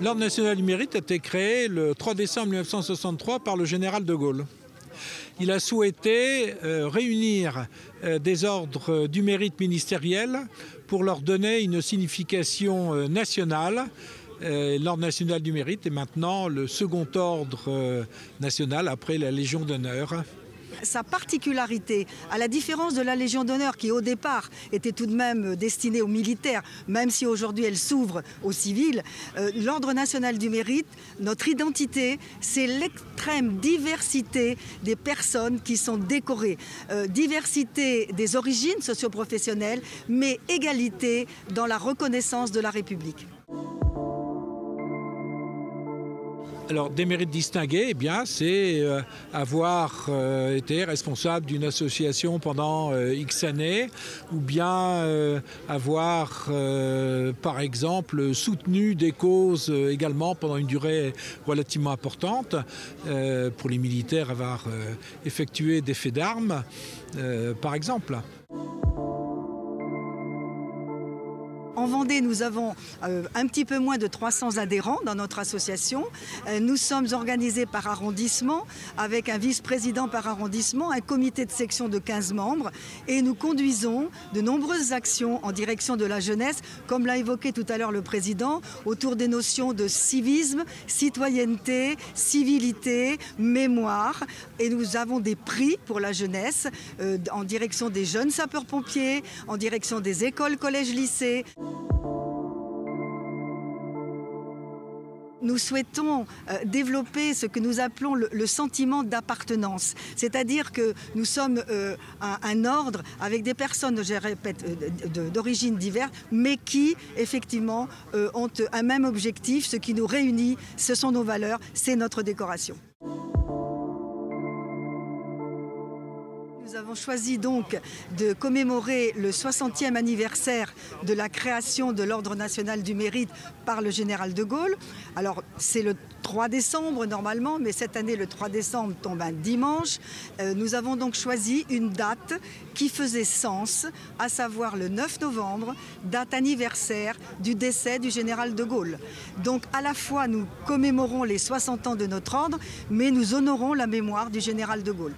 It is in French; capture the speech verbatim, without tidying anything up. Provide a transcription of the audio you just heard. L'Ordre national du Mérite a été créé le trois décembre mille neuf cent soixante-trois par le général de Gaulle. Il a souhaité euh, réunir euh, des ordres euh, du mérite ministériel pour leur donner une signification euh, nationale. Euh, L'Ordre national du Mérite est maintenant le second ordre euh, national après la Légion d'honneur. Sa particularité, à la différence de la Légion d'honneur qui au départ était tout de même destinée aux militaires, même si aujourd'hui elle s'ouvre aux civils, euh, l'Ordre national du Mérite, notre identité, c'est l'extrême diversité des personnes qui sont décorées. Euh, diversité des origines socioprofessionnelles, mais égalité dans la reconnaissance de la République. Alors, des mérites distingués, eh bien, c'est euh, avoir euh, été responsable d'une association pendant euh, X années, ou bien euh, avoir, euh, par exemple, soutenu des causes euh, également pendant une durée relativement importante. Euh, pour les militaires, avoir euh, effectué des faits d'armes, euh, par exemple. En Vendée, nous avons euh, un petit peu moins de trois cents adhérents dans notre association. Euh, nous sommes organisés par arrondissement, avec un vice-président par arrondissement, un comité de section de quinze membres. Et nous conduisons de nombreuses actions en direction de la jeunesse, comme l'a évoqué tout à l'heure le président, autour des notions de civisme, citoyenneté, civilité, mémoire. Et nous avons des prix pour la jeunesse, euh, en direction des jeunes sapeurs-pompiers, en direction des écoles, collèges, lycées. Nous souhaitons développer ce que nous appelons le, le sentiment d'appartenance. C'est-à-dire que nous sommes euh, un, un ordre avec des personnes, je répète, d'origine diverses, mais qui, effectivement, euh, ont un même objectif. Ce qui nous réunit, ce sont nos valeurs, c'est notre décoration. Nous avons choisi donc de commémorer le soixantième anniversaire de la création de l'Ordre national du Mérite par le général de Gaulle. Alors c'est le trois décembre normalement, mais cette année le trois décembre tombe un dimanche. Euh, nous avons donc choisi une date qui faisait sens, à savoir le neuf novembre, date anniversaire du décès du général de Gaulle. Donc à la fois nous commémorons les soixante ans de notre ordre, mais nous honorons la mémoire du général de Gaulle.